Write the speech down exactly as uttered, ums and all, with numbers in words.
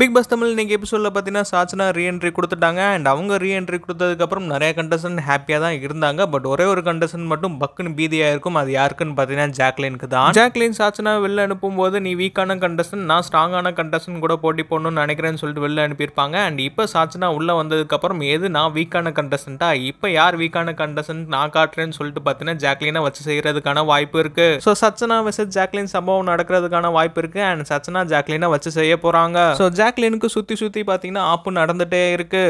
Big pass Tamil இன்னைக்கு எபிசோடில் பார்த்தீங்கன்னா சாச்சனா ரீஎன்ட்ரி கொடுத்துட்டாங்க. அண்ட் அவங்க ரீஎன்ட்ரி கொடுத்ததுக்கப்புறம் நிறைய கண்டஸ்டன் ஹாப்பியாக தான் இருந்தாங்க. பட் ஒரே ஒரு கண்டஸ்டன் மட்டும் பக்குன்னு பீதியாக இருக்கும். அது யாருக்குன்னு பார்த்தீங்கன்னா ஜாக்லினுக்கு தான். ஜாக்லின் சாச்சனா வெளில அனுப்பும்போது நீ வீக்கான கண்டஸ்டன், நான் ஸ்ட்ராங்கான கண்டஸ்டன் கூட போட்டி போடணும்னு நினைக்கிறேன்னு சொல்லிட்டு வெளில அனுப்பியிருப்பாங்க. அண்ட் இப்போ சாச்சனா உள்ளே வந்ததுக்கப்புறம் எது நான் வீக்கான கண்டஸ்டன்ட்டா, இப்போ யார் வீக்கான கண்டஸ்டன் நான் காட்டுறேன்னு சொல்லிட்டு பார்த்தீங்கன்னா ஜாக்லினை வச்சு செய்கிறதுக்கான வாய்ப்பு இருக்குது. ஸோ சாச்சனா வெர்சஸ் ஜாக்லின் சம்பவம் நடக்கிறதுக்கான வாய்ப்பு இருக்குது. அண்ட் சாச்சனா ஜாக்லினை வச்சு செய்ய போகிறாங்க. ஜாக்லினுக்கு சுற்றி சுற்றி பார்த்தீங்கன்னா ஆப்பு நடந்துகிட்டே இருக்கு.